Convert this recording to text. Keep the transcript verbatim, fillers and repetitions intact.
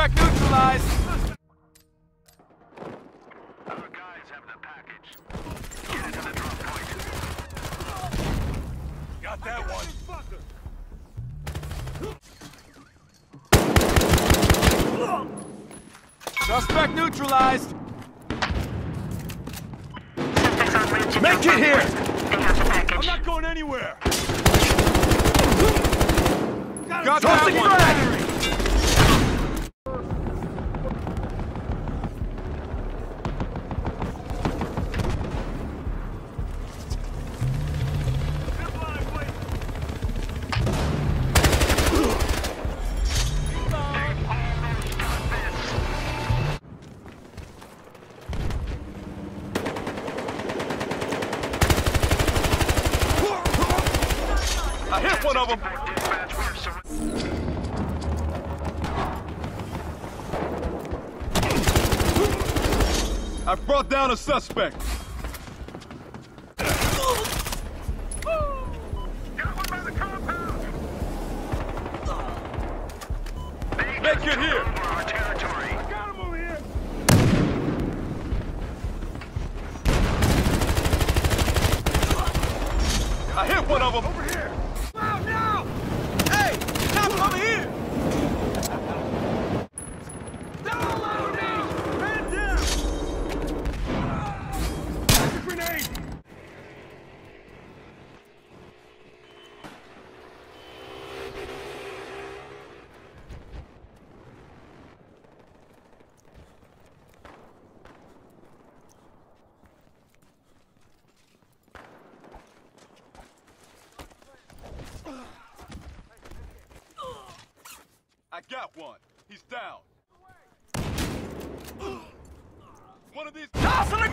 Suspect neutralized. Our guys have the package. Get into the drop point. Got that one. Suspect neutralized. Make it here! They have the package. I'm not going anywhere! Got, Got that one! Battery. I hit one of them! I've brought down a suspect! Got one by the compound! Make it here! Our territory. I got him over here! I hit one of them! Over here! I got one. He's down. One of these.